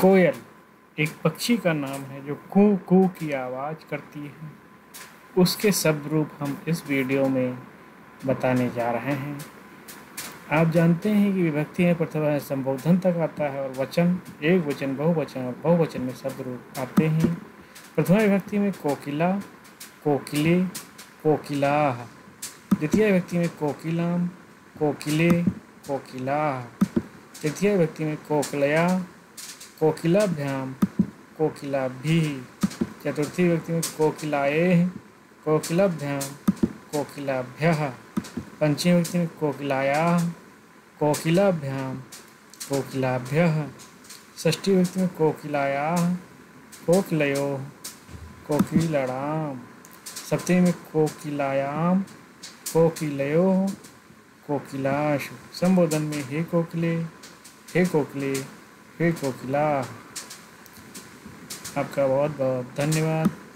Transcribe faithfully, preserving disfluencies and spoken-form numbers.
कोयल एक पक्षी का नाम है जो कू कू की आवाज़ करती है। उसके शब्द रूप हम इस वीडियो में बताने जा रहे हैं। आप जानते हैं कि विभक्ति है प्रथमा संबोधन तक आता है और वचन एक वचन बहुवचन और बहुवचन में शब्द रूप आते हैं। प्रथमा विभक्ति में कोकिला कोकिले कोकिलाह, द्वितीय विभक्ति में कोकिलाम कोकिले कोकिलाह, तृतीय विभक्ति में कोकिलया कोकिलाभ्याम कोकिलाभी, चतुर्थी विभक्ति में कोकिलाए कोकिलाभ्याम कोकिलाभ्यः, पंचमी विभक्ति में कोकिलाया कोकिलाभ्याम कोकिलाभ्यः, षष्ठी विभक्ति में कोकिलाया कोकिलयो कोकिलड़ाम, सप्तमी में कोकिलायाम कोकिलयो कोकिलाशु, संबोधन में हे कोकिले हे कोकिले हे कोकिला। आपका बहुत बहुत धन्यवाद।